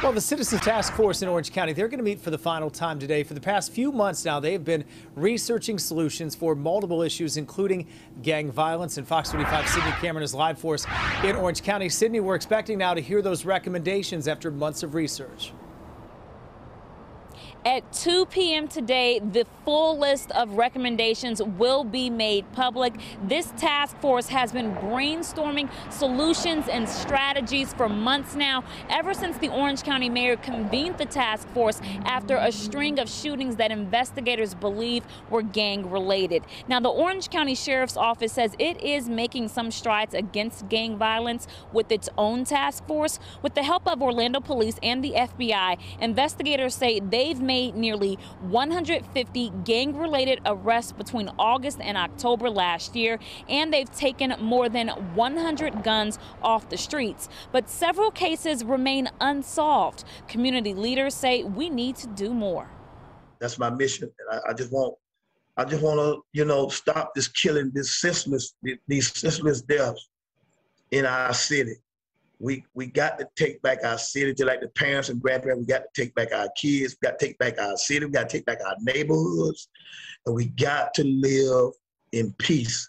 Well, the Citizens Task Force in Orange County, they're going to meet for the final time today. For the past few months now, they have been researching solutions for multiple issues, including gang violence. And Fox 35 Sydney Cameron is live for us in Orange County. Sydney, we're expecting now to hear those recommendations after months of research. At 2 p.m. today, the full list of recommendations will be made public. This task force has been brainstorming solutions and strategies for months now, ever since the Orange County mayor convened the task force after a string of shootings that investigators believe were gang-related. Now, the Orange County Sheriff's Office says it is making some strides against gang violence with its own task force. With the help of Orlando Police and the FBI, investigators say they've made nearly 150 gang-related arrests between August and October last year, and they've taken more than 100 guns off the streets. But several cases remain unsolved. Community leaders say we need to do more. That's my mission, and I just want to, stop this killing, these senseless deaths in our city. We got to take back our city, just like the parents and grandparents. We got to take back our kids. We got to take back our city. We got to take back our neighborhoods. And we got to live in peace.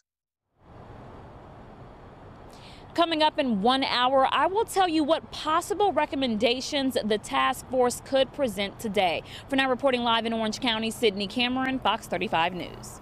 Coming up in 1 hour, I will tell you what possible recommendations the task force could present today. For now, reporting live in Orange County, Sydney Cameron, Fox 35 News.